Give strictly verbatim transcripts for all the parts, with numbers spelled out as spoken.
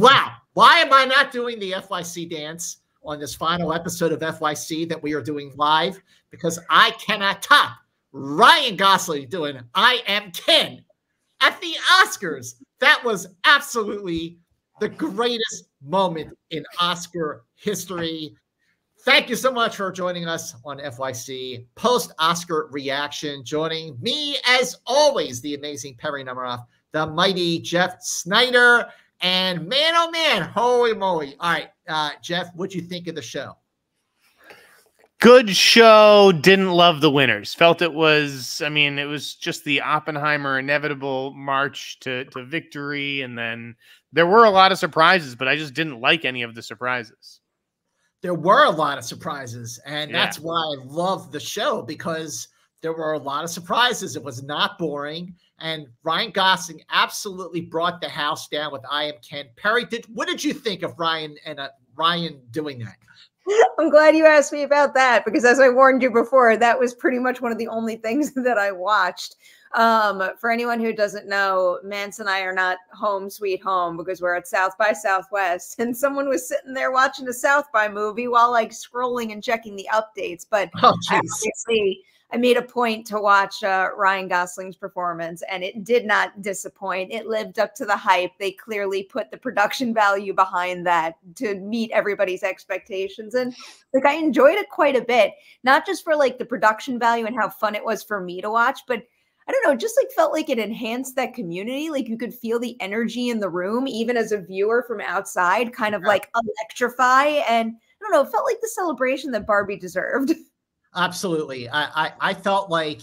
wow, why am I not doing the F Y C dance on this final episode of F Y C that we are doing live? Because I cannot top Ryan Gosling doing I Am Ken at the Oscars. That was absolutely the greatest moment in Oscar history. Thank you so much for joining us on F Y C post-Oscar reaction. Joining me, as always, the amazing Perry Nemiroff, the mighty Jeff Snyder, and man, oh man, holy moly. All right, uh, Jeff, what'd you think of the show? Good show. Didn't love the winners. Felt it was, I mean, it was just the Oppenheimer inevitable march to, to victory. And then there were a lot of surprises, but I just didn't like any of the surprises. There were a lot of surprises, and yeah. That's why I love the show, because there were a lot of surprises. It was not boring, and Ryan Gosling absolutely brought the house down with I Am Ken. Perry, did, what did you think of Ryan and uh, Ryan doing that? I'm glad you asked me about that, because as I warned you before, that was pretty much one of the only things that I watched. Um, for anyone who doesn't know, Mance and I are not home sweet home, because we're at South by Southwest, and someone was sitting there watching a South by movie while like scrolling and checking the updates. But oh, I obviously, I made a point to watch uh, Ryan Gosling's performance, and it did not disappoint. It lived up to the hype. They clearly put the production value behind that to meet everybody's expectations. And like, I enjoyed it quite a bit, not just for like the production value and how fun it was for me to watch, but I don't know, just like felt like it enhanced that community. Like you could feel the energy in the room, even as a viewer from outside, kind of like electrify. And I don't know, it felt like the celebration that Barbie deserved. Absolutely. I, I, I felt like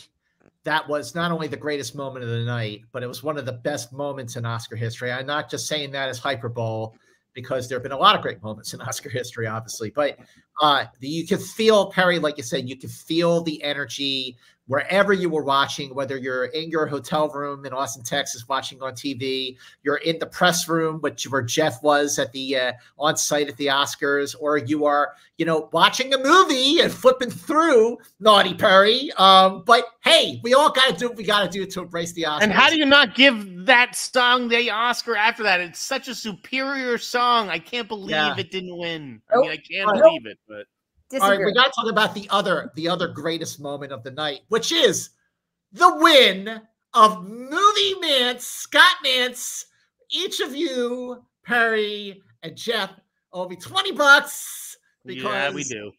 that was not only the greatest moment of the night, but it was one of the best moments in Oscar history. I'm not just saying that as hyperbole, because there have been a lot of great moments in Oscar history, obviously. But uh, you could feel, Perry, like you said, you could feel the energy wherever you were watching, whether you're in your hotel room in Austin, Texas, watching on T V, you're in the press room, which where Jeff was at the uh, on site at the Oscars, or you are, you know, watching a movie and flipping through Naughty Perry. Um, but hey, we all got to do what we got to do to embrace the Oscars. And how do you not give that song the Oscar after that? It's such a superior song. I can't believe yeah. it didn't win. I mean, I can't I believe it, but. Disagree. All right, we got to talk about the other, the other greatest moment of the night, which is the win of Movie Mance, Scott Mance. Each of you, Perry and Jeff, owe me twenty bucks. Because yeah, we do.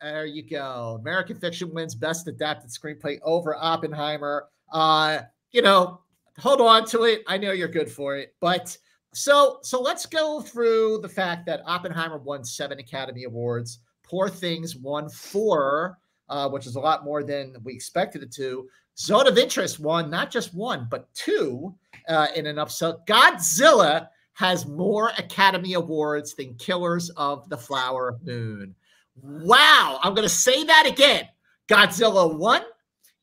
There you go. American Fiction wins Best Adapted Screenplay over Oppenheimer. Uh, you know, hold on to it. I know you're good for it, but so so let's go through the fact that Oppenheimer won seven Academy Awards. Poor Things won four, uh, which is a lot more than we expected it to. Zone of Interest won not just one, but two uh, in an upset. Godzilla has more Academy Awards than Killers of the Flower Moon. Wow. I'm going to say that again. Godzilla one,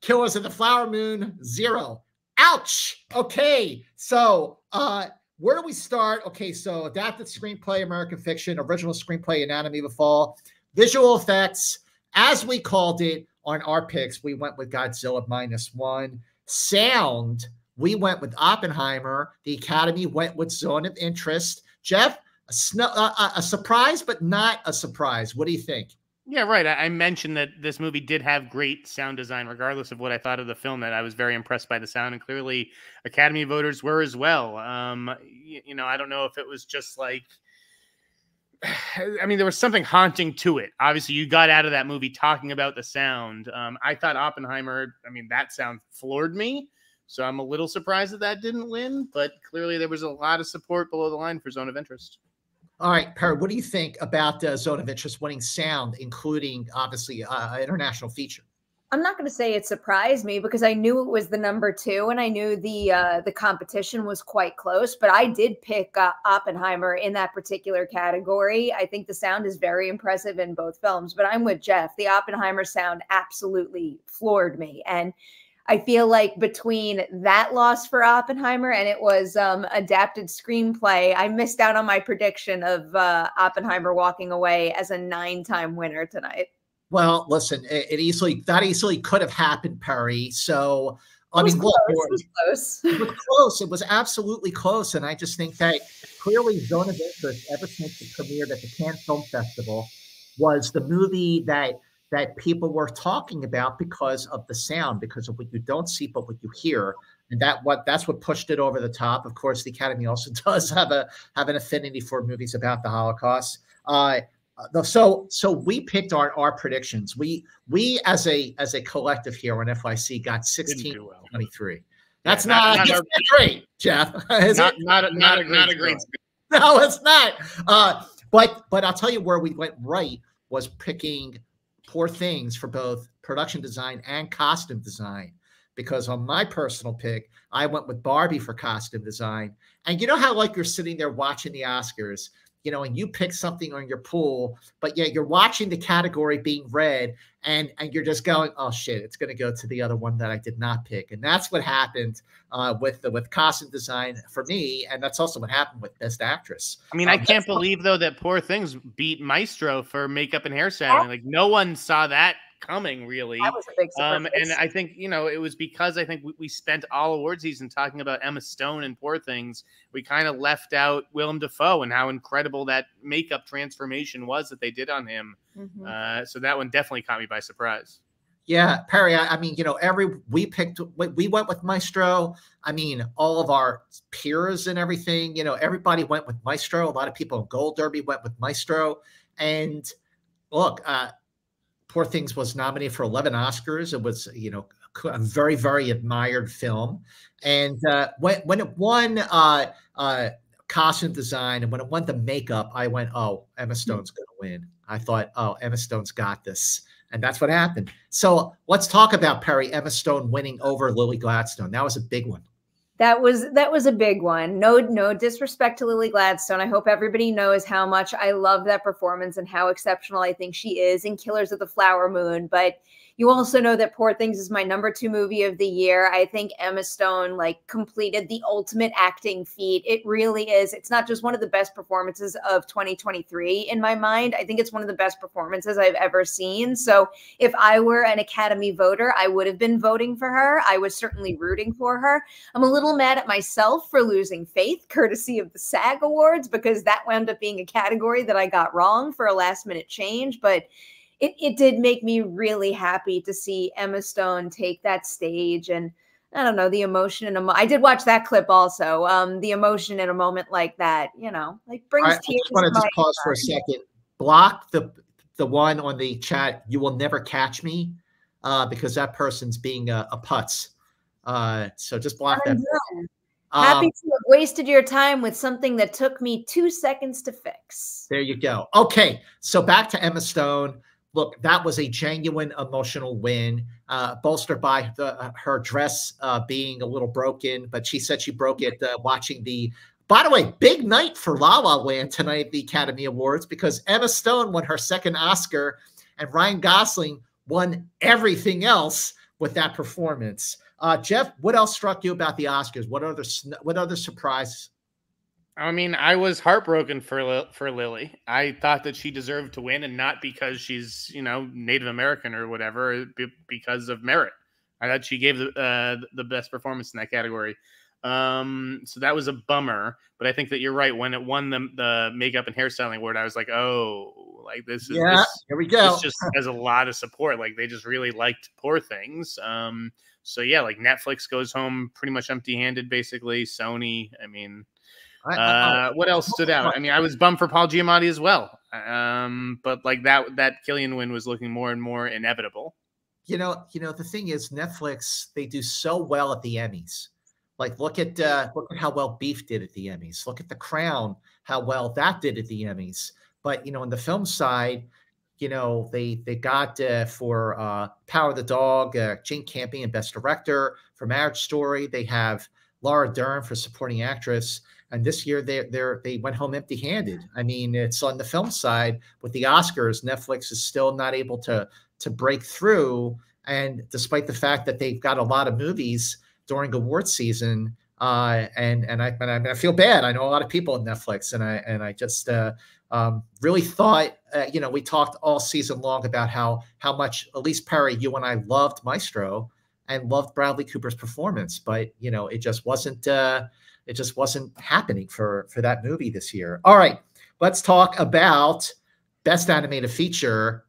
Killers of the Flower Moon zero. Ouch. Okay. So, uh, where do we start? Okay. So, adapted screenplay, American Fiction, original screenplay, Anatomy of a Fall. Visual effects, as we called it on our picks, we went with Godzilla Minus One. Sound, we went with Oppenheimer. The Academy went with Zone of Interest. Jeff, a, uh, a surprise, but not a surprise. What do you think? Yeah, right. I, I mentioned that this movie did have great sound design, regardless of what I thought of the film, that I was very impressed by the sound, and clearly Academy voters were as well. Um, you, you know, I don't know if it was just like, I mean, there was something haunting to it. Obviously, you got out of that movie talking about the sound. Um, I thought Oppenheimer, I mean, that sound floored me. So I'm a little surprised that that didn't win. But clearly, there was a lot of support below the line for Zone of Interest. All right, Per, what do you think about uh, Zone of Interest winning sound, including, obviously, uh, international feature? I'm not going to say it surprised me, because I knew it was the number two, and I knew the uh, the competition was quite close. But I did pick uh, Oppenheimer in that particular category. I think the sound is very impressive in both films. But I'm with Jeff. The Oppenheimer sound absolutely floored me. And I feel like between that loss for Oppenheimer and it was um, adapted screenplay, I missed out on my prediction of uh, Oppenheimer walking away as a nine-time winner tonight. Well, listen, it, it easily, that easily could have happened, Perry. So I mean, look, it was close. It was close. It was absolutely close. And I just think that clearly Zone of Interest, ever since it premiered at the Cannes Film Festival, was the movie that that people were talking about because of the sound, because of what you don't see but what you hear. And that what that's what pushed it over the top. Of course, the Academy also does have a have an affinity for movies about the Holocaust. Uh, so so we picked our our predictions. We we as a as a collective here on F Y C got sixteen twenty-three. That's yeah, not, not, not great, Jeff. Not not, not not a not a great. No, it's not. Uh, but but I'll tell you where we went right was picking Poor Things for both production design and costume design. Because on my personal pick, I went with Barbie for costume design. And you know how like you're sitting there watching the Oscars, you know, and you pick something on your pool, but yeah, you're watching the category being read and, and you're just going, oh shit, it's going to go to the other one that I did not pick. And that's what happened uh, with the, with costume design for me. And that's also what happened with Best Actress. I mean, um, I can't believe though that Poor Things beat Maestro for makeup and hairstyling. Like no one saw that coming, really. That was a big surprise. Um, and I think, you know, it was because I think we, we spent all award season talking about Emma Stone and Poor Things. We kind of left out Willem Dafoe and how incredible that makeup transformation was that they did on him. Mm-hmm. Uh, so that one definitely caught me by surprise. Yeah, Perry, I, I mean, you know, every we picked, we went with Maestro. I mean, all of our peers and everything, you know, everybody went with Maestro. A lot of people in Gold Derby went with Maestro. And look, uh, Poor Things was nominated for eleven Oscars. It was, you know, a very, very admired film. And uh, when, when it won uh, uh, costume design and when it won the makeup, I went, oh, Emma Stone's going to win. I thought, oh, Emma Stone's got this. And that's what happened. So let's talk about, Perry, Emma Stone winning over Lily Gladstone. That was a big one. That was that was a big one. No, no disrespect to Lily Gladstone. I hope everybody knows how much I love that performance and how exceptional I think she is in Killers of the Flower Moon. But you also know that Poor Things is my number two movie of the year. I think Emma Stone like completed the ultimate acting feat. It really is. It's not just one of the best performances of twenty twenty-three in my mind. I think it's one of the best performances I've ever seen. So if I were an Academy voter, I would have been voting for her. I was certainly rooting for her. I'm a little mad at myself for losing faith courtesy of the SAG Awards, because that wound up being a category that I got wrong for a last minute change, but it, it did make me really happy to see Emma Stone take that stage. And I don't know, the emotion in a moment. I did watch that clip also. Um, the emotion in a moment like that, you know, like brings tears. I just want to just pause for a second. Block the the one on the chat, "You will never catch me," uh, because that person's being a, a putz. Uh, so just block I'm that. Done. Happy um, to have wasted your time with something that took me two seconds to fix. There you go. Okay. So back to Emma Stone. Look, that was a genuine emotional win, uh, bolstered by the, her dress uh, being a little broken, but she said she broke it uh, watching the, by the way, big night for La La Land tonight at the Academy Awards, because Emma Stone won her second Oscar and Ryan Gosling won everything else with that performance. Uh, Jeff, what else struck you about the Oscars? What other what other surprises? I mean, I was heartbroken for for Lily. I thought that she deserved to win, and not because she's, you know, Native American or whatever, because of merit. I thought she gave the uh, the best performance in that category. Um, so that was a bummer. But I think that you're right. When it won the the makeup and hairstyling award, I was like, oh, like this is yeah. This, here we go. This just has a lot of support. Like they just really liked Poor Things. Um. So yeah, like Netflix goes home pretty much empty-handed, basically. Sony, I mean, uh, I, I, I, what else stood out? I mean, I was bummed for Paul Giamatti as well, um, but like that that Killian win was looking more and more inevitable. You know, you know, the thing is, Netflix, they do so well at the Emmys. Like, look at uh, look at how well Beef did at the Emmys. Look at The Crown, how well that did at the Emmys. But you know, on the film side, you know, they they got uh, for uh, Power of the Dog, uh, Jane Campion, Best Director. For Marriage Story, they have Laura Dern for Supporting Actress. And this year, they they're, they went home empty-handed. I mean, it's on the film side with the Oscars. Netflix is still not able to to break through. And despite the fact that they've got a lot of movies during award season, uh, and and I and I feel bad. I know a lot of people at Netflix, and I and I just. Uh, Um, really thought, uh, you know, we talked all season long about how how much, at least Perry, you and I loved Maestro, I loved Bradley Cooper's performance, but you know, it just wasn't uh, it just wasn't happening for for that movie this year. All right, let's talk about Best Animated Feature.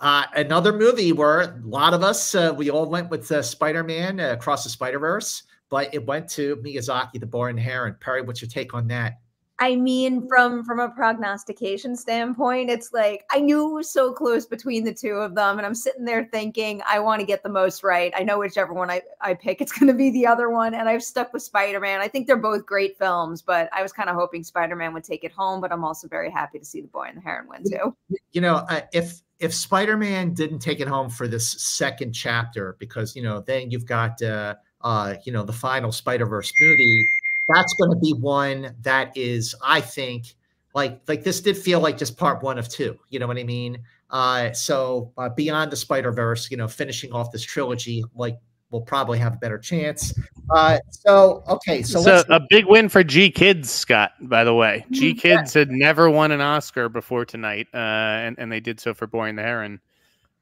Uh, another movie where a lot of us, uh, we all went with uh, Spider-Man uh, Across the Spider-Verse, but it went to Miyazaki, The Boy and the Heron. Perry, what's your take on that? I mean, from, from a prognostication standpoint, it's like, I knew it was so close between the two of them, and I'm sitting there thinking, I want to get the most right. I know whichever one I, I pick, it's going to be the other one, and I've stuck with Spider-Man. I think they're both great films, but I was kind of hoping Spider-Man would take it home, but I'm also very happy to see The Boy and the Heron win, too. You know, uh, if... If Spider-Man didn't take it home for this second chapter, because, you know, then you've got, uh, uh, you know, the final Spider-Verse movie, that's going to be one that is, I think, like, like this did feel like just part one of two, you know what I mean? Uh, so uh, Beyond the Spider-Verse, you know, finishing off this trilogy, like, we'll probably have a better chance. Uh, so, okay. So, so let's a big win for G-Kids, Scott, by the way. G-Kids yeah. had never won an Oscar before tonight, uh, and, and they did so for Boy and the Heron.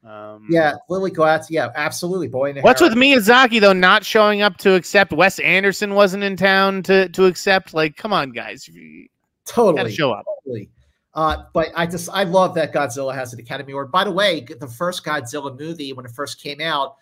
Um, yeah, Lily Gladstone. Yeah, absolutely. Boy and the What's Heron. With Miyazaki, though, not showing up to accept? Wes Anderson wasn't in town to, to accept. Like, come on, guys. You totally. Gotta show up. Totally. Uh, but I just, I love that Godzilla has an Academy Award. By the way, the first Godzilla movie, when it first came out,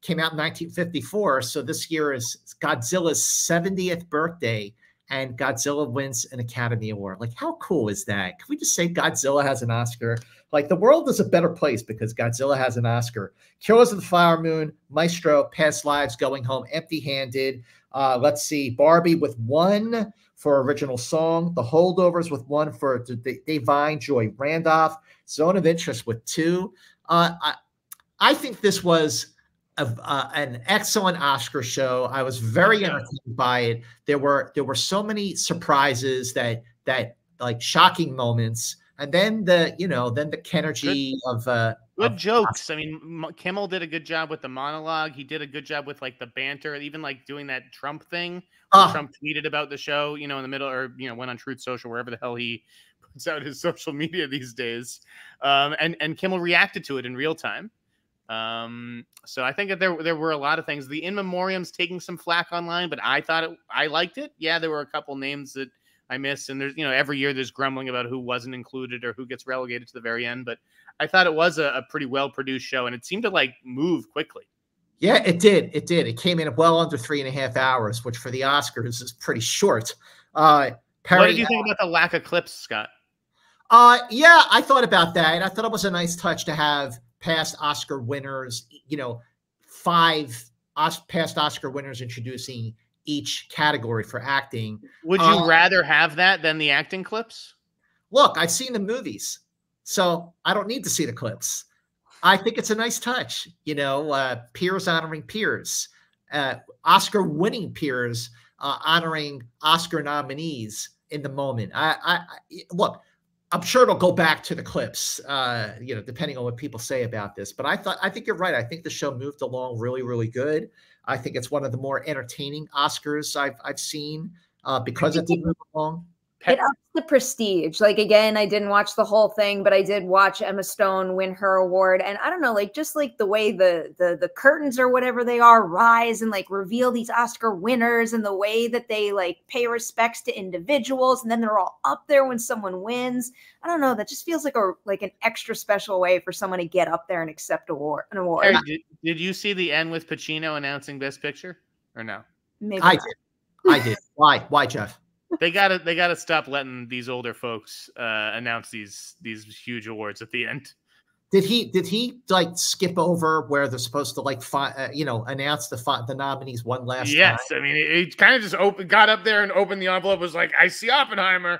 came out in nineteen fifty-four, so this year is Godzilla's seventieth birthday, and Godzilla wins an Academy Award. Like, how cool is that? Can we just say Godzilla has an Oscar? Like, the world is a better place because Godzilla has an Oscar. Killers of the Flower Moon, Maestro, Past Lives, Going Home Empty-Handed. Uh, let's see, Barbie with one for original song. The Holdovers with one for Da'Vine Joy Randolph. Zone of Interest with two. Uh, I, I think this was... Of, uh, an excellent Oscar show. I was very entertained by it. There were there were so many surprises that that like shocking moments, and then the you know then the Kenergy good, of uh, good of jokes. Oscar. I mean, Kimmel did a good job with the monologue. He did a good job with like the banter, even like doing that Trump thing. Uh, Trump tweeted about the show, you know, in the middle, or you know, went on Truth Social, wherever the hell he puts out his social media these days, um, and and Kimmel reacted to it in real time. Um, so I think that there, there were a lot of things. The In Memoriam's taking some flack online, but I thought it, I liked it. Yeah, there were a couple names that I missed, and there's, you know, every year there's grumbling about who wasn't included or who gets relegated to the very end, but I thought it was a, a pretty well-produced show, and it seemed to, like, move quickly. Yeah, it did. It did. It came in well under three and a half hours, which for the Oscars is pretty short. Uh, Perry, what did you think about the lack of clips, Scott? Uh, yeah, I thought about that. I thought it was a nice touch to have past Oscar winners, you know, five Os past Oscar winners introducing each category for acting. Would you um, rather have that than the acting clips? Look, I've seen the movies, so I don't need to see the clips. I think it's a nice touch, you know, uh, peers honoring peers, uh, Oscar winning peers uh, honoring Oscar nominees in the moment. I, I, I look, I'm sure it'll go back to the clips, uh, you know, depending on what people say about this. But I thought, I think you're right. I think the show moved along really, really good. I think it's one of the more entertaining Oscars I've I've seen uh, because it did move along. It ups the prestige. Like, again, I didn't watch the whole thing, but I did watch Emma Stone win her award. And I don't know, like, just like the way the, the, the curtains or whatever they are rise and like reveal these Oscar winners, and the way that they like pay respects to individuals. And then they're all up there when someone wins. I don't know. That just feels like a, like an extra special way for someone to get up there and accept award, an award. Harry, did, did you see the end with Pacino announcing Best Picture or no? Maybe I not. did. I did. Why? Why, Jeff? They gotta, they gotta stop letting these older folks uh, announce these these huge awards at the end. Did he, did he like skip over where they're supposed to like, fi uh, you know, announce the fi the nominees one last yes, time? Yes, I mean, he kind of just opened, got up there and opened the envelope. Was like, I see Oppenheimer,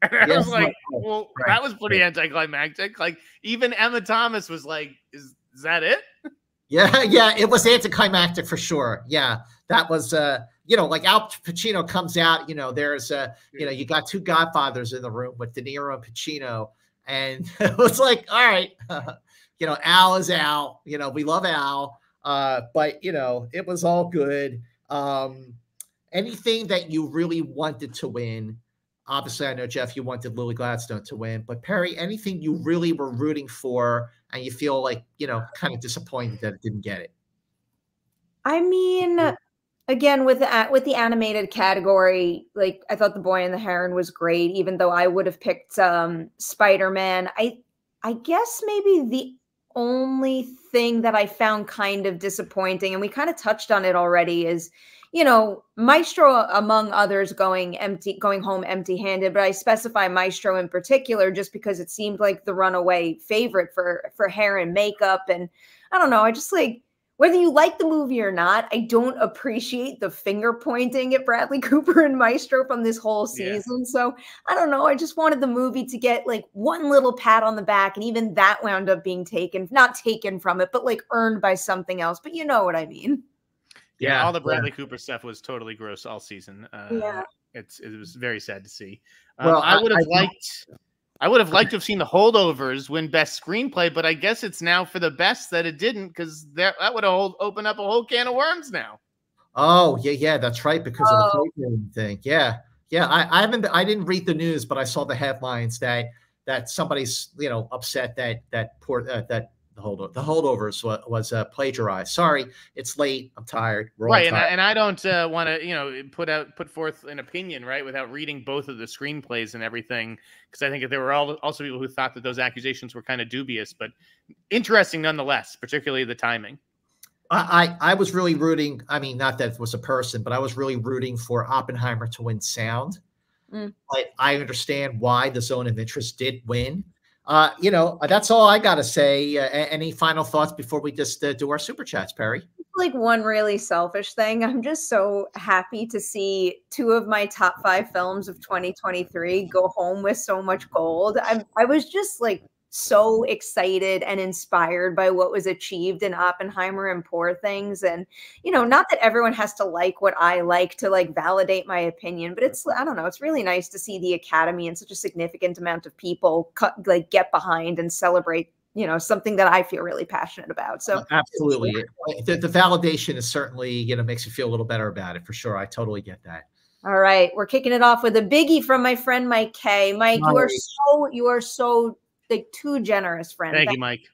and I yes, was like, right. well, right. that was pretty right. anticlimactic. Like, even Emma Thomas was like, is, is that it? Yeah, yeah, it was anticlimactic for sure. Yeah, that was. Uh, You know, like Al Pacino comes out, you know, there's a, you know, you got two Godfathers in the room with De Niro and Pacino. And it was like, all right, uh, you know, Al is Al. You know, we love Al. Uh, but, you know, it was all good. Um, anything that you really wanted to win. Obviously, I know, Jeff, you wanted Lily Gladstone to win. But, Perry, anything you really were rooting for and you feel like, you know, kind of disappointed that it didn't get it? I mean, again, with the, with the animated category, like, I thought The Boy and the Heron was great, even though I would have picked um, Spider-Man. I, I guess maybe the only thing that I found kind of disappointing, and we kind of touched on it already, is, you know, Maestro, among others, going empty, going home empty-handed. But I specify Maestro in particular just because it seemed like the runaway favorite for for hair and makeup. And I don't know, I just, like, whether you like the movie or not, I don't appreciate the finger pointing at Bradley Cooper and Maestro from this whole season. Yeah. So I don't know, I just wanted the movie to get like one little pat on the back, and even that wound up being taken, not taken from it, but like earned by something else. But you know what I mean. Yeah, yeah, all the Bradley yeah. Cooper stuff was totally gross all season. Uh, yeah, it's it was very sad to see. Um, well, I would have liked, I would have liked to have seen The Holdovers win Best Screenplay, but I guess it's now for the best that it didn't, because that that would have opened up a whole can of worms now. Oh yeah, yeah, that's right, because oh. of the programming thing. Yeah, yeah, I, I haven't, I didn't read the news, but I saw the headlines that that somebody's you know upset that that poor uh, that. The holdover, the holdovers was, was uh, plagiarized. Sorry, it's late. I'm tired. We're right, tired. And, I, and I don't uh, want to, you know, put out put forth an opinion right without reading both of the screenplays and everything, because I think there were all, also people who thought that those accusations were kind of dubious, but interesting nonetheless. Particularly the timing. I, I I was really rooting. I mean, not that it was a person, but I was really rooting for Oppenheimer to win sound. Mm. But I understand why The Zone of Interest did win. Uh, you know, that's all I got to say. Uh, any final thoughts before we just uh, do our super chats, Perry? Like, one really selfish thing. I'm just so happy to see two of my top five films of twenty twenty-three go home with so much gold. I, I was just like so excited and inspired by what was achieved in Oppenheimer and Poor Things. And, you know, not that everyone has to like what I like to like validate my opinion, but it's, I don't know, it's really nice to see the Academy and such a significant amount of people cut, like get behind and celebrate, you know, something that I feel really passionate about. So absolutely. Yeah. The, the validation is certainly, you know, makes you feel a little better about it for sure. I totally get that. All right. We're kicking it off with a biggie from my friend, Mike K. Mike, nice. you are so, you are so Like too generous, friend. Thank, thank you, Mike.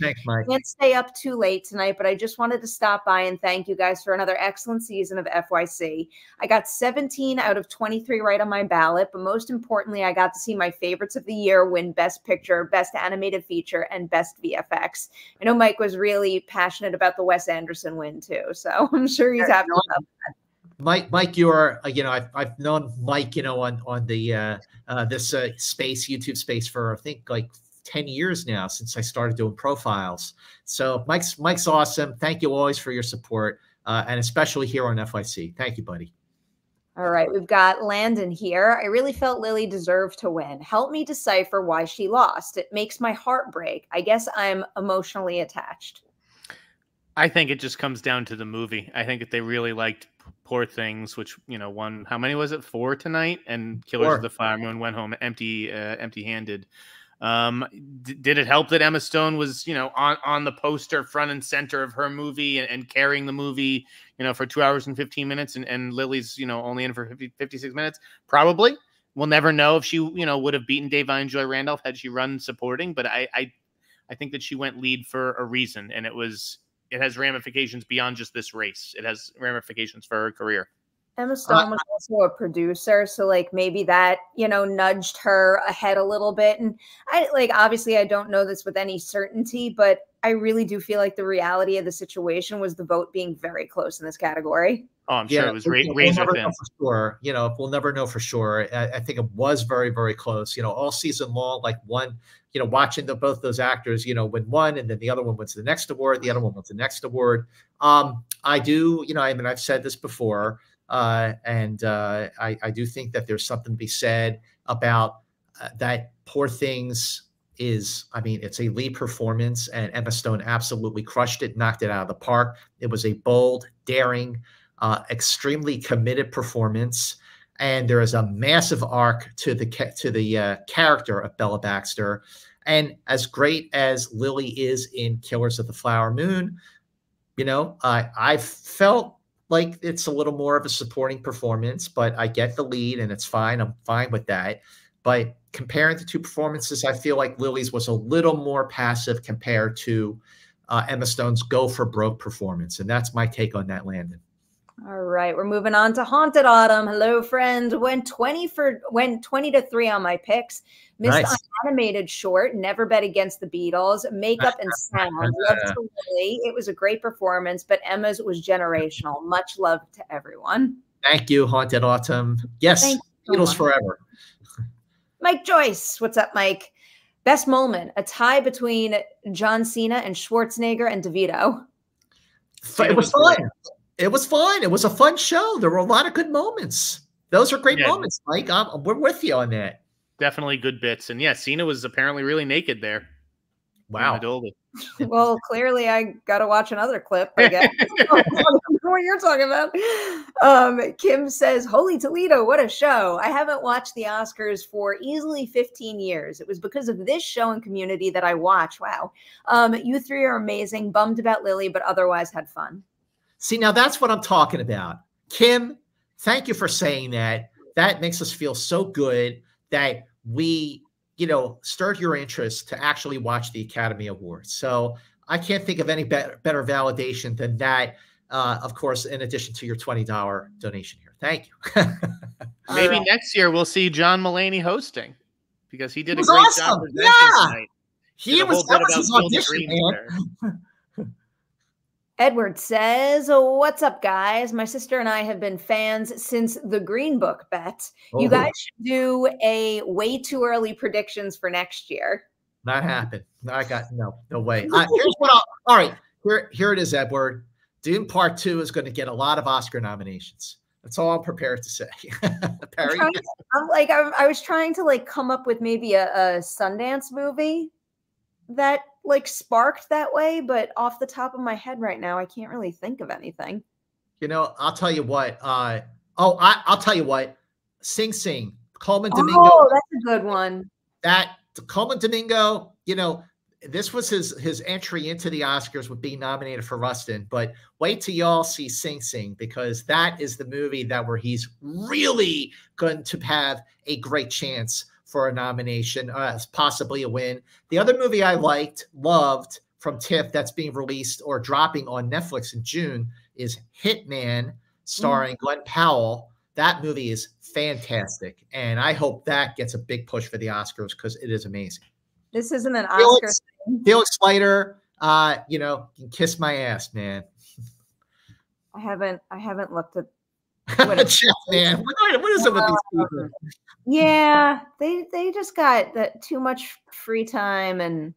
Thanks, Mike. Can't stay up too late tonight, but I just wanted to stop by and thank you guys for another excellent season of F Y C. I got seventeen out of twenty-three right on my ballot, but most importantly, I got to see my favorites of the year win Best Picture, Best Animated Feature, and Best V F X. I know Mike was really passionate about the Wes Anderson win too, so I'm sure he's happy about that. Mike, Mike, you are, you know, I've, I've known Mike, you know, on, on the, uh, uh, this, uh, space, YouTube space for, I think like ten years now since I started doing profiles. So Mike's, Mike's awesome. Thank you always for your support. Uh, and especially here on F Y C. Thank you, buddy. All right, we've got Landon here. I really felt Lily deserved to win. Help me decipher why she lost. It makes my heart break. I guess I'm emotionally attached. I think it just comes down to the movie. I think that they really liked Poor Things, which, you know, won, how many was it? Four tonight? And Killers Four. of the Flower Moon went home empty, uh, empty-handed. Um, did it help that Emma Stone was, you know, on, on the poster front and center of her movie and, and carrying the movie, you know, for two hours and fifteen minutes and, and Lily's, you know, only in for fifty, fifty-six minutes? Probably. We'll never know if she, you know, would have beaten Da'Vine Joy Randolph had she run supporting, but I, I, I think that she went lead for a reason, and it was... it has ramifications beyond just this race. It has ramifications for her career. Emma Stone was also a producer, so like maybe that, you know, nudged her ahead a little bit. And I like, obviously I don't know this with any certainty, but I really do feel like the reality of the situation was the vote being very close in this category. Oh, I'm sure yeah, it was razor we'll thin. For sure. You know, we'll never know for sure. I, I think it was very, very close. You know, all season long, like one, you know, watching the, both those actors, you know, win one and then the other one wins the next award, the other one wins the next award. Um, I do, you know, I mean, I've said this before, uh, and uh, I, I do think that there's something to be said about uh, that Poor Things is, I mean, it's a lead performance, and Emma Stone absolutely crushed it, knocked it out of the park. It was a bold, daring, Uh, extremely committed performance, and there is a massive arc to the to the uh, character of Bella Baxter. And as great as Lily is in Killers of the Flower Moon, you know, uh, I felt like it's a little more of a supporting performance, but I get the lead and it's fine. I'm fine with that. But comparing the two performances, I feel like Lily's was a little more passive compared to uh, Emma Stone's go for broke performance. And that's my take on that, Landon. All right, we're moving on to Haunted Autumn. Hello, friends. Went twenty for went twenty to three on my picks. Missed nice. On animated short. Never bet against the Beatles. Makeup and sound. Loved to Lily. It was a great performance, but Emma's was generational. Much love to everyone. Thank you, Haunted Autumn. Yes, Thank Beatles so forever. Mike Joyce, what's up, Mike? Best moment: a tie between John Cena and Schwarzenegger and DeVito. It was fun. It was fun. It was a fun show. There were a lot of good moments. Those are great yeah. moments, Mike. I'm, we're with you on that. Definitely good bits. And yeah, Cena was apparently really naked there. Wow. Well, clearly I got to watch another clip, I guess. What you're talking about. Um, Kim says, holy Toledo, what a show. I haven't watched the Oscars for easily fifteen years. It was because of this show and Community that I watch. Wow. Um, you three are amazing. Bummed about Lily, but otherwise had fun. See, now that's what I'm talking about. Kim, thank you for saying that. That makes us feel so good that we, you know, stirred your interest to actually watch the Academy Awards. So I can't think of any better, better validation than that, uh, of course, in addition to your twenty dollar donation here. Thank you. Maybe right. next year we'll see John Mulaney hosting, because he did a great awesome. job. Yeah. Tonight. He was that was his audition, man. Edward says, what's up, guys? My sister and I have been fans since the Green Book bet. Oh. You guys should do a way too early predictions for next year. Not happen. I got no, no way. Uh, here's what I'll, all right, here, here it is, Edward. Dune Part Two is going to get a lot of Oscar nominations. That's all I'm prepared to say. Perry? I'm to, I'm like I, I was trying to like come up with maybe a, a Sundance movie that like sparked that way, but off the top of my head right now, I can't really think of anything. You know, I'll tell you what. Uh, oh, I, I'll tell you what. Sing Sing, Coleman Domingo. Oh, that's a good one. That Coleman Domingo. You know, this was his his entry into the Oscars with being nominated for Rustin. But wait till y'all see Sing Sing, because that is the movie that where he's really going to have a great chance for a nomination, uh, possibly a win. The other movie I liked, loved, from TIFF that's being released or dropping on Netflix in June is Hitman, starring mm. Glenn Powell. That movie is fantastic, and I hope that gets a big push for the Oscars, because it is amazing. This isn't an Oscar thing. Felix Leiter, uh, you know, you can kiss my ass, man. I haven't, I haven't looked at. What is, Jeff, man. What, what is uh, up with these people? Yeah, they they just got that too much free time and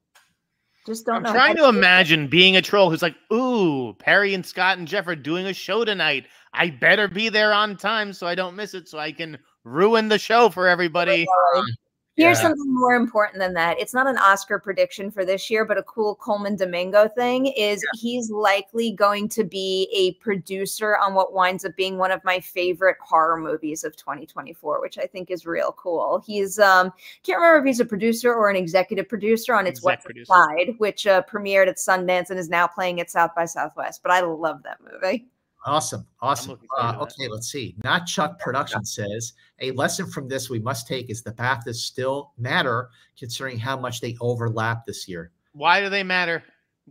just don't I'm know. I'm trying to imagine it. Being a troll who's like, ooh, Perry and Scott and Jeff are doing a show tonight. I better be there on time so I don't miss it, so I can ruin the show for everybody. Oh, here's yeah. something more important than that. It's not an Oscar prediction for this year, but a cool Coleman Domingo thing is yeah. he's likely going to be a producer on what winds up being one of my favorite horror movies of twenty twenty-four, which I think is real cool. He's, um, can't remember if he's a producer or an executive producer on It's What's Inside, which uh, premiered at Sundance and is now playing at South by Southwest, but I love that movie. Awesome. Awesome. Uh, okay, let's see. Not Chuck Production says, a lesson from this we must take is the B A F T As still matter, considering how much they overlap this year. Why do they matter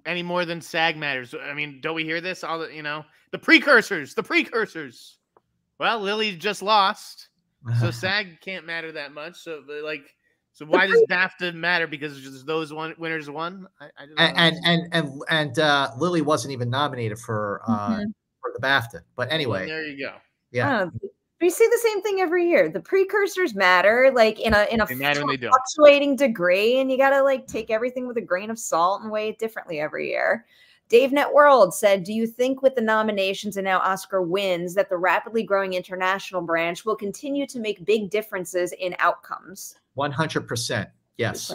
any more than SAG matters? I mean, don't we hear this? All the, you know, the precursors, the precursors. Well, Lily just lost, so SAG can't matter that much. So, like, so why does B A F T A matter? Because just those one winners won. I, I don't know. And and and and uh, Lily wasn't even nominated for. Uh, mm-hmm. the B A F T A, but anyway, there you go. Yeah, um, we see the same thing every year. The precursors matter, like in a in a fluctuating degree, and you gotta like take everything with a grain of salt and weigh it differently every year. Dave Net World said, do you think with the nominations and now Oscar wins that the rapidly growing international branch will continue to make big differences in outcomes? one hundred percent, yes.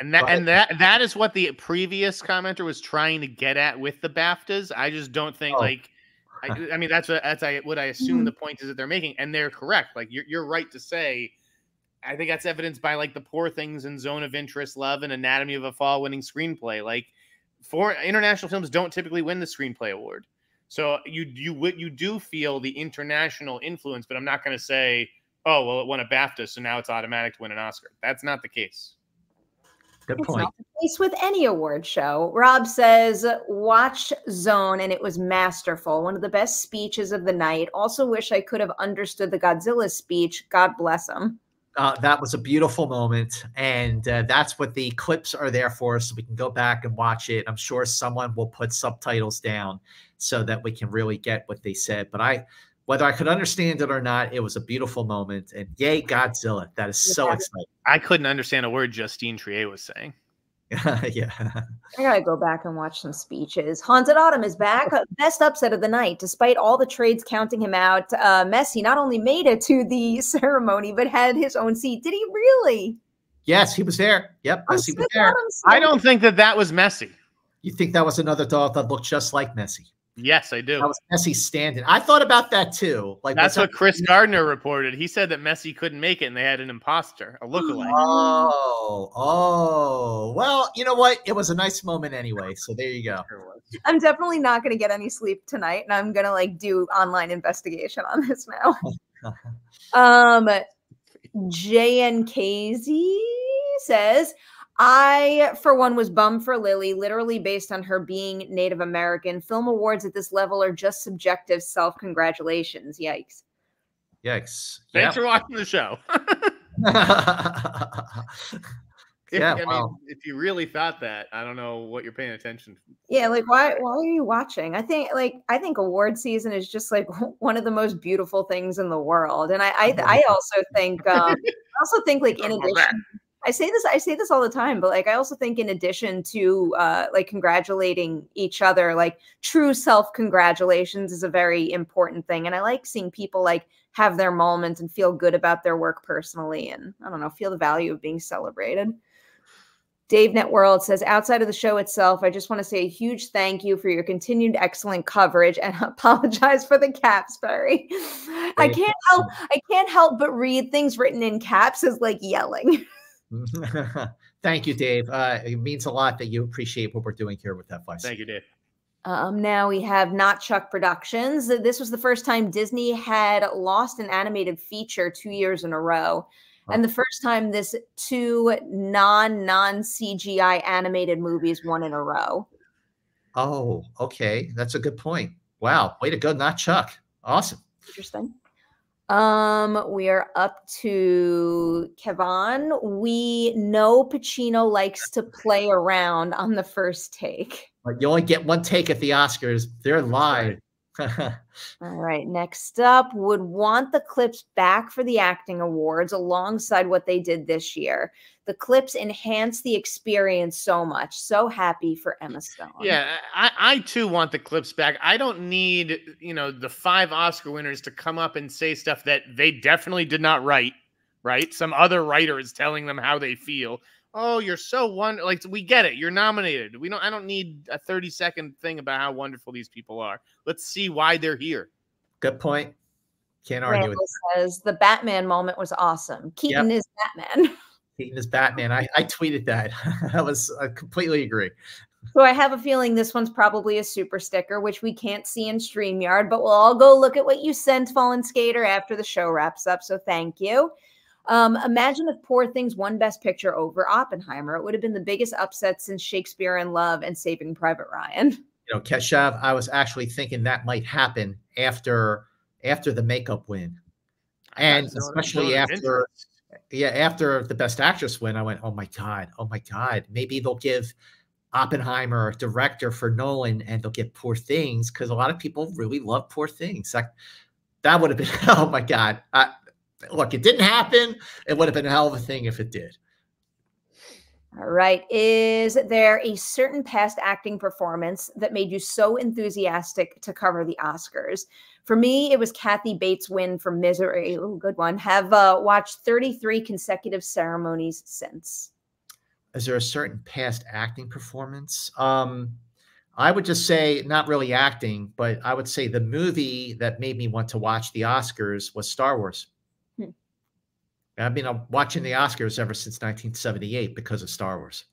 And that right. and that that is what the previous commenter was trying to get at with the B A F T As. I just don't think oh. like. I, I mean, that's what, that's what I assume the point is that they're making, and they're correct. Like you're, you're right to say, I think that's evidenced by like the Poor Things and Zone of Interest, Love, and Anatomy of a Fall winning screenplay. Like for international films don't typically win the screenplay award. So you, you, you do feel the international influence, but I'm not going to say, oh, well, it won a B A F T A, so now it's automatic to win an Oscar. That's not the case. Good point. case with any award show. Rob says, watch Zone, and it was masterful. One of the best speeches of the night. Also wish I could have understood the Godzilla speech. God bless him. Uh, that was a beautiful moment, and uh, that's what the clips are there for, so we can go back and watch it. I'm sure someone will put subtitles down so that we can really get what they said. But I, whether I could understand it or not, it was a beautiful moment, and yay, Godzilla. That is so exciting. I couldn't understand a word Justine Triet was saying. Yeah. I gotta go back and watch some speeches. Haunted Autumn is back. Best upset of the night. Despite all the trades counting him out, uh, Messi not only made it to the ceremony, but had his own seat. Did he really? Yes, he was there. Yep, oh, Messi was there. I don't think that that was Messi. You think that was another dog that looked just like Messi? Yes, I do. That was Messi standing. I thought about that too. Like that's what Chris Gardner reported. He said that Messi couldn't make it, and they had an imposter, a lookalike. Oh, oh. Well, you know what? It was a nice moment anyway. So there you go. I'm definitely not going to get any sleep tonight, and I'm going to like do online investigation on this now. um, J N K Z says, I, for one, was bummed for Lily, literally based on her being Native American. Film awards at this level are just subjective self-congratulations. Yikes. Yikes. Thanks yep. for watching the show. if, yeah, I wow. mean, if you really thought that, I don't know what you're paying attention to. Yeah, like why why are you watching? I think like I think award season is just like one of the most beautiful things in the world. And I I, I also think um I also think like in addition I say this, I say this all the time, but like, I also think in addition to uh, like congratulating each other, like true self-congratulations is a very important thing. And I like seeing people like have their moments and feel good about their work personally. And I don't know, feel the value of being celebrated. Dave Networld says, outside of the show itself, I just want to say a huge thank you for your continued excellent coverage and apologize for the caps, Barry. I can't help, I can't help but read things written in caps as like yelling. Thank you, Dave. Uh, it means a lot that you appreciate what we're doing here with that flash. Thank you, Dave. Um, now we have Not Chuck Productions. This was the first time Disney had lost an animated feature two years in a row. Oh. And the first time this two non non C G I animated movies won in a row. Oh, okay. That's a good point. Wow. Way to go, Not Chuck. Awesome. Interesting. Um, we are up to Kevin. We know Pacino likes to play around on the first take. You only get one take at the Oscars. They're live. All right. Next up, would want the clips back for the acting awards alongside what they did this year. The clips enhance the experience so much. So happy for Emma Stone. Yeah, I, I too want the clips back. I don't need, you know, the five Oscar winners to come up and say stuff that they definitely did not write, right? Some other writer is telling them how they feel. Oh, you're so wonderful. Like, we get it. You're nominated. We don't, I don't need a thirty second thing about how wonderful these people are. Let's see why they're here. Good point. Can't argue Randall with that. Says, the Batman moment was awesome. Keaton yep. is Batman. Keaton is Batman. I, I tweeted that. I was, I completely agree. So I have a feeling this one's probably a super sticker, which we can't see in StreamYard, but we'll all go look at what you sent, Fallen Skater, after the show wraps up. So thank you. Um, imagine if Poor Things won Best Picture over Oppenheimer. It would have been the biggest upset since Shakespeare in Love and Saving Private Ryan. You know, Keshav, I was actually thinking that might happen after after the makeup win, and especially after yeah after the Best Actress win. I went, oh my god, oh my god, maybe they'll give Oppenheimer director for Nolan, and they'll get Poor Things because a lot of people really love Poor Things. Like that would have been, oh my god. I, Look, it didn't happen. It would have been a hell of a thing if it did. All right. Is there a certain past acting performance that made you so enthusiastic to cover the Oscars? For me, it was Kathy Bates' win for Misery. Ooh, good one. Have uh, watched thirty-three consecutive ceremonies since. Is there a certain past acting performance? Um, I would just say not really acting, but I would say the movie that made me want to watch the Oscars was Star Wars. I mean, I'm watching the Oscars ever since nineteen seventy-eight because of Star Wars.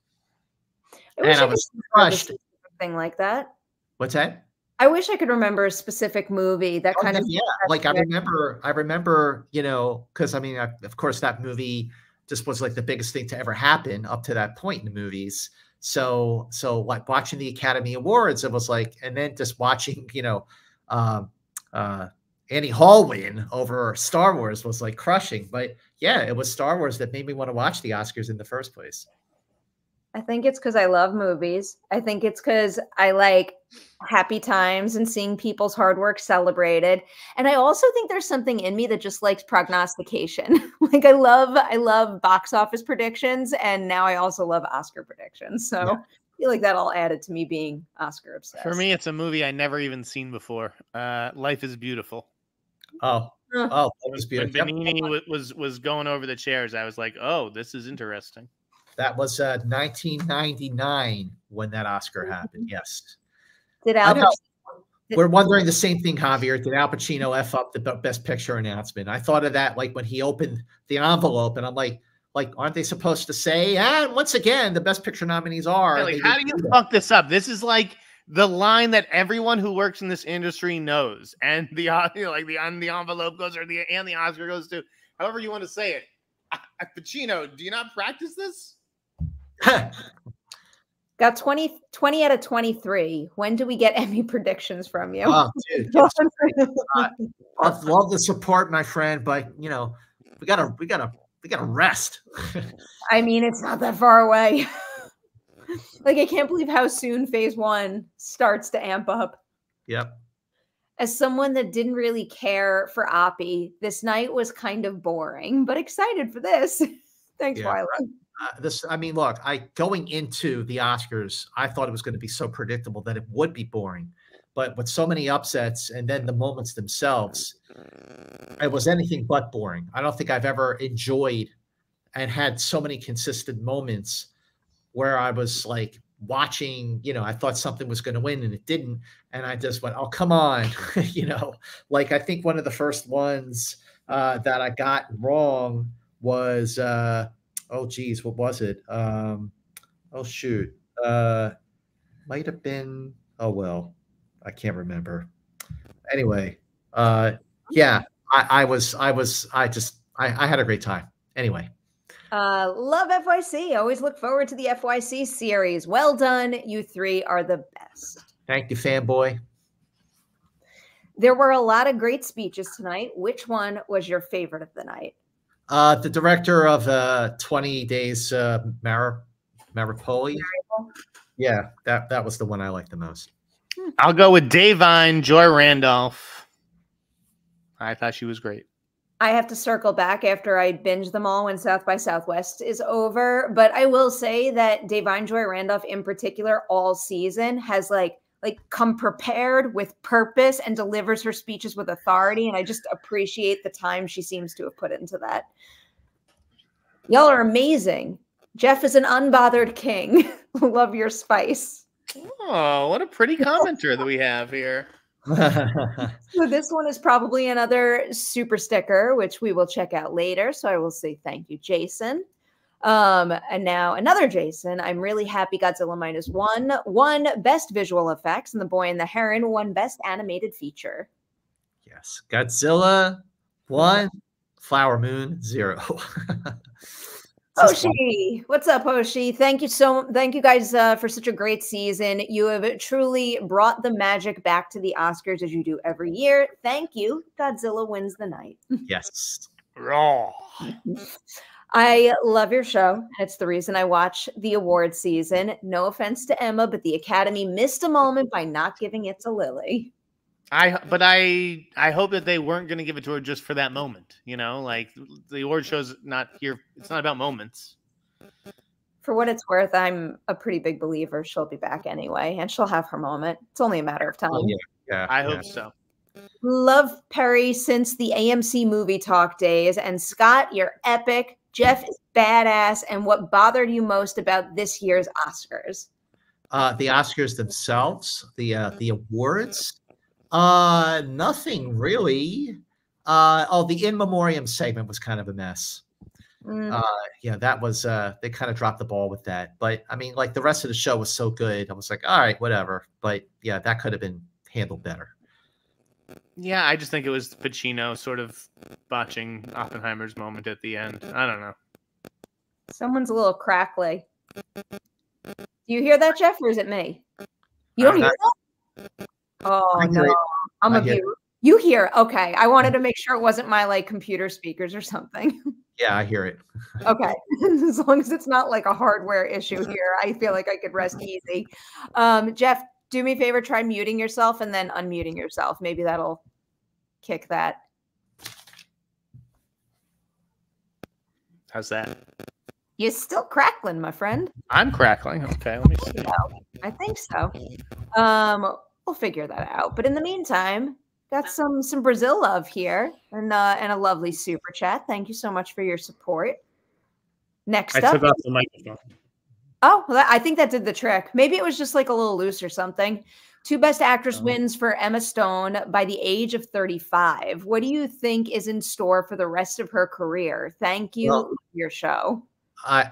I and I was crushed. Something like that. What's that? I wish I could remember a specific movie that oh, kind yeah, of. Yeah, like I remember, I remember, you know, because I mean, I, of course, that movie just was like the biggest thing to ever happen up to that point in the movies. So, so like watching the Academy Awards, it was like, and then just watching, you know, um, uh, Annie Hall win over Star Wars was like crushing. But yeah, it was Star Wars that made me want to watch the Oscars in the first place. I think it's because I love movies. I think it's because I like happy times and seeing people's hard work celebrated. And I also think there's something in me that just likes prognostication. Like I love, I love box office predictions, and now I also love Oscar predictions. So yeah. I feel like that all added to me being Oscar obsessed. For me, it's a movie I never even seen before. Uh, Life is Beautiful. Oh, uh, oh, that was beautiful. When Benigni yep. was was going over the chairs, I was like, oh, this is interesting. That was uh, nineteen ninety-nine when that Oscar happened. Yes. Did Al Pacino, did, we're wondering the same thing, Javier. Did Al Pacino F up the Best Picture announcement? I thought of that like when he opened the envelope, and I'm like, like, aren't they supposed to say, ah, once again, the Best Picture nominees are? Yeah, like, how do you do fuck this up? This is like the line that everyone who works in this industry knows, and the you know, like the on the envelope goes, or the and the Oscar goes to, however you want to say it. I, Pacino, do you not practice this? Got twenty, twenty out of twenty-three. When do we get Emmy predictions from you? Oh, dude, uh, I'd love the support, my friend, but you know, we gotta, we gotta, we gotta rest. I mean, it's not that far away. Like, I can't believe how soon phase one starts to amp up. Yep. As someone that didn't really care for Oppie, this night was kind of boring, but excited for this. Thanks, yeah. Wyler. Uh, this, I mean, look, I going into the Oscars, I thought it was going to be so predictable that it would be boring, but with so many upsets and then the moments themselves, it was anything but boring. I don't think I've ever enjoyed and had so many consistent moments where I was like watching, you know, I thought something was going to win and it didn't. And I just went, oh, come on. You know, like, I think one of the first ones uh, that I got wrong was, uh, oh, geez, what was it? Um, oh, shoot. Uh, might have been, oh, well, I can't remember. Anyway, uh, yeah, I, I was, I was, I just, I, I had a great time. Anyway. Uh, love F Y C. Always look forward to the F Y C series. Well done. You three are the best. Thank you, fanboy. There were a lot of great speeches tonight. Which one was your favorite of the night? Uh, the director of uh, twenty days, uh, Mara, Maripoli. Yeah, that, that was the one I liked the most. Hmm. I'll go with Da'Vine Joy Randolph. I thought she was great. I have to circle back after I binge them all when South by Southwest is over. But I will say that Da'Vine Joy Randolph in particular all season has like, like come prepared with purpose and delivers her speeches with authority. And I just appreciate the time she seems to have put into that. Y'all are amazing. Jeff is an unbothered king. Love your spice. Oh, what a pretty commenter that we have here. So this one is probably another super sticker, which we will check out later. So I will say thank you, Jason. Um, and now another Jason. I'm really happy Godzilla Minus One won Best Visual Effects, and The Boy and the Heron won Best Animated Feature. Yes, Godzilla one, Flower Moon zero. Hoshi, what's up, Hoshi? Thank you so, thank you guys uh, for such a great season. You have truly brought the magic back to the Oscars as you do every year. Thank you. Godzilla wins the night. Yes. Raw. I love your show. It's the reason I watch the award season. No offense to Emma, but the Academy missed a moment by not giving it to Lily. I, but I, I hope that they weren't going to give it to her just for that moment. You know, like the award show's not here. It's not about moments. For what it's worth, I'm a pretty big believer she'll be back anyway, and she'll have her moment. It's only a matter of time. Oh, yeah, yeah, I yeah. hope so. Love Perry since the A M C movie talk days. And Scott, you're epic. Jeff is badass. And what bothered you most about this year's Oscars? Uh, the Oscars themselves, the uh, the awards. Uh, nothing really. Uh, oh, the in memoriam segment was kind of a mess. Mm. Uh, yeah, that was, uh, they kind of dropped the ball with that. But I mean, like the rest of the show was so good. I was like, all right, whatever. But yeah, that could have been handled better. Yeah. I just think it was Pacino sort of botching Oppenheimer's moment at the end. I don't know. Someone's a little crackly. Do you hear that, Jeff, or is it me? You don't I'm hear not, that? Oh, I'm no. I'm a hear. You hear. Okay. I wanted to make sure it wasn't my like computer speakers or something. Yeah, I hear it. Okay. As long as it's not like a hardware issue here, I feel like I could rest easy. Um, Jeff, do me a favor. Try muting yourself and then unmuting yourself. Maybe that'll kick that. How's that? You're still crackling, my friend. I'm crackling. Okay, let me see. I think so. Um, we'll figure that out. But in the meantime, got some some Brazil love here and uh, and a lovely super chat. Thank you so much for your support. Next I up, took off the microphone. Oh, well, I think that did the trick. Maybe it was just like a little loose or something. Two Best Actress um, wins for Emma Stone by the age of thirty-five. What do you think is in store for the rest of her career? Thank you well, for your show. I,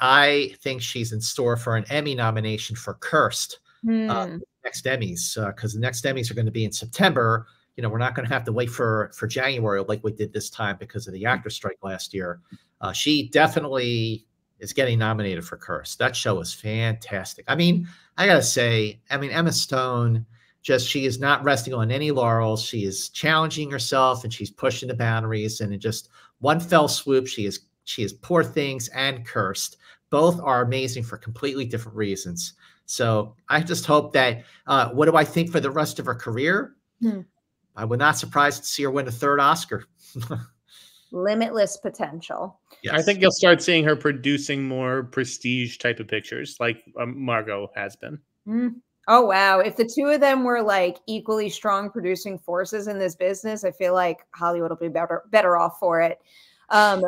I think she's in store for an Emmy nomination for Cursed, hmm. uh, the next Emmys, because uh, the next Emmys are going to be in September. You know, we're not going to have to wait for, for January like we did this time because of the actor strike last year. Uh, she definitely is getting nominated for Cursed. That show is fantastic. I mean, I got to say, I mean, Emma Stone... Just she is not resting on any laurels. She is challenging herself and she's pushing the boundaries. And in just one fell swoop, she is she is Poor Things and Cursed. Both are amazing for completely different reasons. So I just hope that. Uh, what do I think for the rest of her career? Hmm. I would not be surprised to see her win a third Oscar. Limitless potential. Yes. I think you'll start seeing her producing more prestige type of pictures, like um, Margot has been. Hmm. Oh, wow. If the two of them were like equally strong producing forces in this business, I feel like Hollywood will be better, better off for it. Um,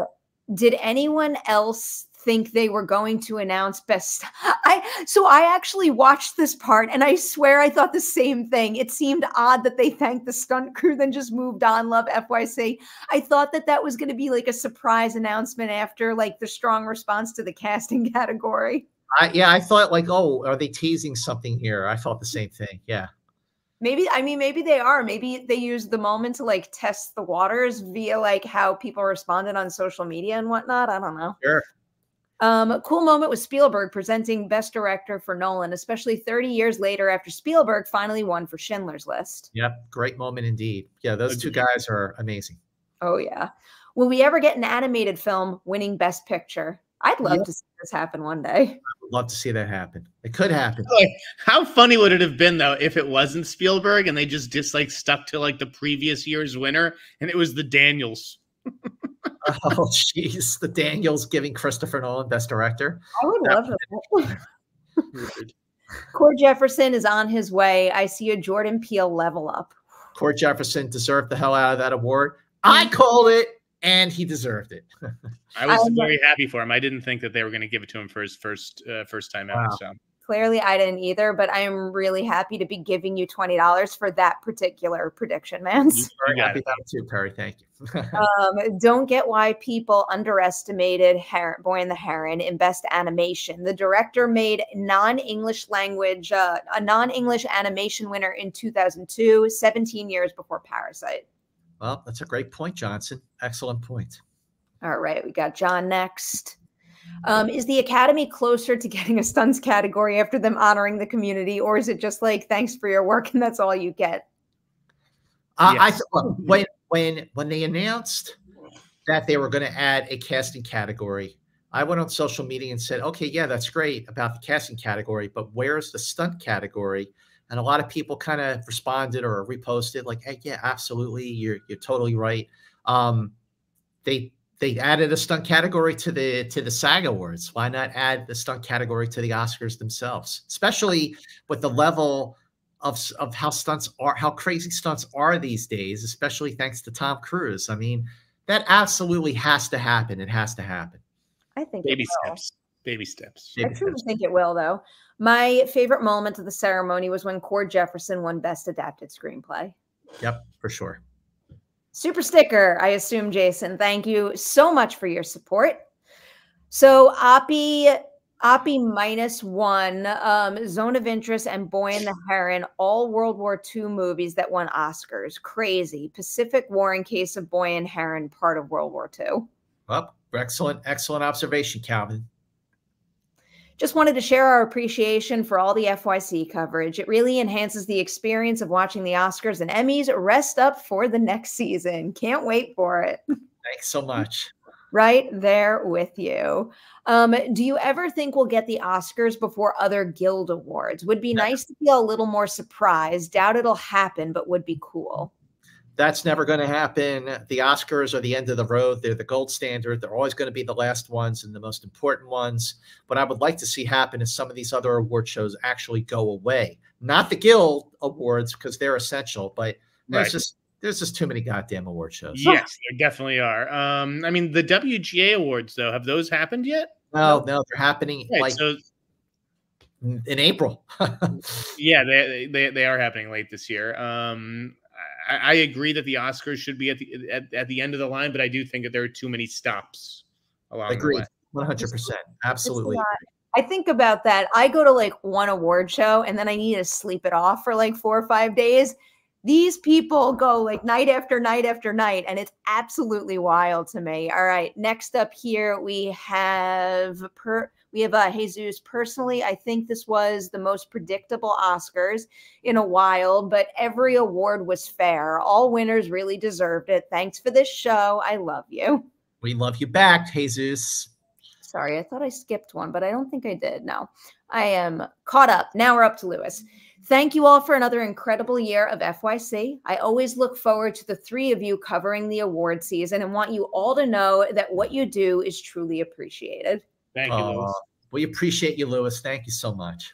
did anyone else think they were going to announce best? I So I actually watched this part and I swear I thought the same thing. It seemed odd that they thanked the stunt crew, then just moved on. Love F Y C. I thought that that was going to be like a surprise announcement after like the strong response to the casting category. I, yeah, I thought like, oh, are they teasing something here? I thought the same thing. Yeah. Maybe, I mean, maybe they are. Maybe they used the moment to like test the waters via like how people responded on social media and whatnot. I don't know. Sure. Um, a cool moment was Spielberg presenting Best Director for Nolan, especially thirty years later after Spielberg finally won for Schindler's List. Yep. Great moment indeed. Yeah, those two guys are amazing. Oh, yeah. Will we ever get an animated film winning Best Picture? I'd love yep. to see this happen one day. Love to see that happen. It could happen. How funny would it have been though if it wasn't Spielberg and they just just like stuck to like the previous year's winner and it was the Daniels? Oh jeez, the Daniels giving Christopher Nolan Best Director. I would that love that. Cord Jefferson is on his way. I see a Jordan Peele level up. Cord Jefferson deserved the hell out of that award. I called it. And he deserved it. I was I very happy for him. I didn't think that they were going to give it to him for his first uh, first time wow. ever. So. Clearly, I didn't either, but I am really happy to be giving you twenty dollars for that particular prediction, man. Very happy about it too, Perry. Thank you. um, don't get why people underestimated Her Boy and the Heron in Best Animation. The director made non-English language, uh, a non-English animation winner in two thousand two, seventeen years before Parasite. Well, that's a great point, Johnson. Excellent point. All right. We got John next. Um, is the Academy closer to getting a stunts category after them honoring the community, or is it just like, thanks for your work and that's all you get? Uh, yes. I look, when, when, when they announced that they were going to add a casting category, I went on social media and said, okay, yeah, that's great about the casting category, but where's the stunt category? And a lot of people kind of responded or reposted like, hey, yeah, absolutely. You're, you're totally right. Um, they, they added a stunt category to the, to the SAG Awards. Why not add the stunt category to the Oscars themselves, especially with the level of, of how stunts are, how crazy stunts are these days, especially thanks to Tom Cruise. I mean, that absolutely has to happen. It has to happen. I think baby steps. Baby steps. Baby I truly steps. think it will, though. My favorite moment of the ceremony was when Cord Jefferson won Best Adapted Screenplay. Yep, for sure. Super sticker, I assume, Jason. Thank you so much for your support. So, Oppie, Oppie Minus One, um, Zone of Interest, and Boy and the Heron, all World War Two movies that won Oscars. Crazy. Pacific War in case of Boy and Heron, part of World War Two. Well, excellent, excellent observation, Calvin. Just wanted to share our appreciation for all the F Y C coverage. It really enhances the experience of watching the Oscars and Emmys. Rest up for the next season. Can't wait for it. Thanks so much. Right there with you. Um, do you ever think we'll get the Oscars before other Guild Awards? Would be never. Nice to feel a little more surprised. Doubt it'll happen, but would be cool. That's never going to happen. The Oscars are the end of the road. They're the gold standard. They're always going to be the last ones and the most important ones. What I would like to see happen is some of these other award shows actually go away. Not the Guild Awards, because they're essential, but there's right. just There's just too many goddamn award shows. Yes, there definitely are. Um, I mean, the W G A awards, though, have those happened yet? No, no, they're happening right, like so, in April. Yeah, they, they they are happening late this year. Um, I, I agree that the Oscars should be at the at, at the end of the line, but I do think that there are too many stops along Agreed. the way. One hundred percent, absolutely. I think about that. I go to like one award show, and then I need to sleep it off for like four or five days. These people go like night after night after night, and it's absolutely wild to me. All right, next up here we have per we have uh, Jesus. Personally, I think this was the most predictable Oscars in a while, but every award was fair. All winners really deserved it. Thanks for this show. I love you. We love you back, Jesus. Sorry, I thought I skipped one, but I don't think I did. No, I am caught up. Now we're up to Lewis. Thank you all for another incredible year of F Y C. I always look forward to the three of you covering the award season and want you all to know that what you do is truly appreciated. Thank you, uh, Lewis. We appreciate you, Lewis. Thank you so much.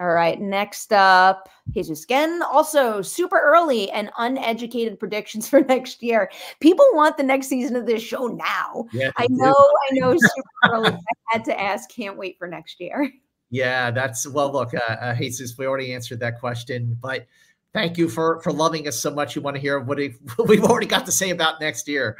All right, next up, Jesus Gen. Also, super early and uneducated predictions for next year. People want the next season of this show now. Yeah, I know, do. I know, super early. I had to ask, can't wait for next year. Yeah, that's, well, look, uh, uh, Jesus, we already answered that question, but thank you for, for loving us so much. You want to hear what we've already got to say about next year.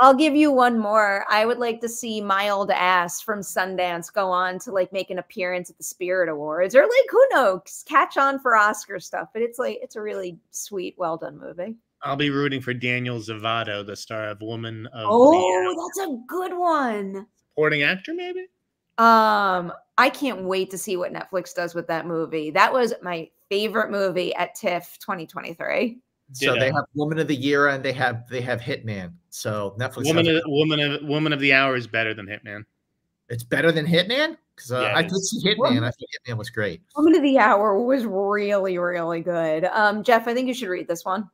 I'll give you one more. I would like to see my old ass from Sundance go on to like make an appearance at the Spirit Awards or like, who knows, catch on for Oscar stuff. But it's like, it's a really sweet, well done movie. I'll be rooting for Daniel Zavato, the star of Woman of Oh, that's a good one. Supporting actor, maybe? Um, I can't wait to see what Netflix does with that movie. That was my favorite movie at TIFF twenty twenty-three. So yeah. They have Woman of the Year and they have they have Hitman. So Netflix Woman of, Woman of Woman of the Hour is better than Hitman. It's better than Hitman? Because uh, yeah, I did see Hitman. Woman, I think Hitman was great. Woman of the Hour was really, really good. Um, Jeff, I think you should read this one.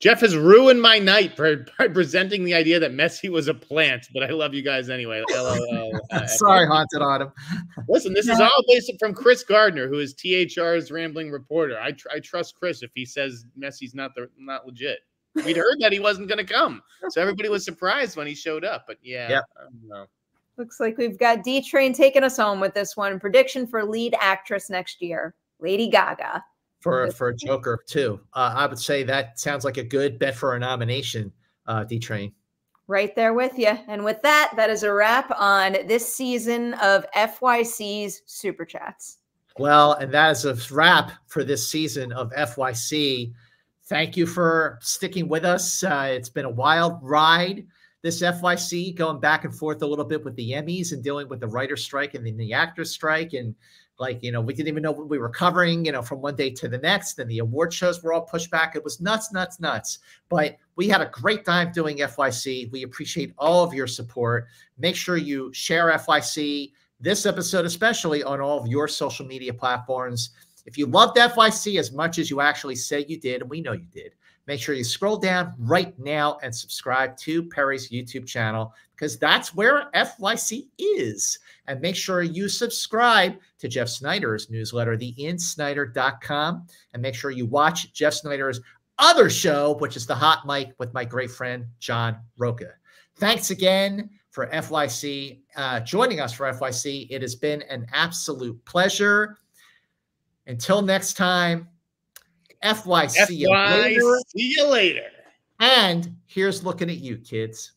Jeff has ruined my night by, by presenting the idea that Messi was a plant, but I love you guys anyway. L O L. Sorry, Haunted Autumn. Listen, this is all based from Chris Gardner, who is T H R's rambling reporter. I, tr I trust Chris if he says Messi's not the not legit. We'd heard that he wasn't going to come, so everybody was surprised when he showed up. But yeah, yep. I don't know. Looks like we've got D Train taking us home with this one. Prediction for lead actress next year: Lady Gaga. For for a Joker too, uh, I would say that sounds like a good bet for a nomination. Uh, D Train, right there with you. And with that, that is a wrap on this season of F Y C's Super Chats. Well, and that is a wrap for this season of F Y C. Thank you for sticking with us. Uh, it's been a wild ride. This F Y C going back and forth a little bit with the Emmys and dealing with the writer's strike and then the actor's strike and. Like, you know, we didn't even know what we were covering, you know, from one day to the next. And the award shows were all pushed back. It was nuts, nuts, nuts. But we had a great time doing F Y C. We appreciate all of your support. Make sure you share F Y C, this episode especially, on all of your social media platforms. If you loved F Y C as much as you actually say you did, and we know you did, make sure you scroll down right now and subscribe to Perry's YouTube channel because that's where F Y C is. And make sure you subscribe to Jeff Snyder's newsletter, the in snyder dot com. And make sure you watch Jeff Snyder's other show, which is The Hot Mic with my great friend, John Roca. Thanks again for F Y C, uh, joining us for F Y C. It has been an absolute pleasure. Until next time. F Y C, F Y C, see you later. And here's looking at you, kids.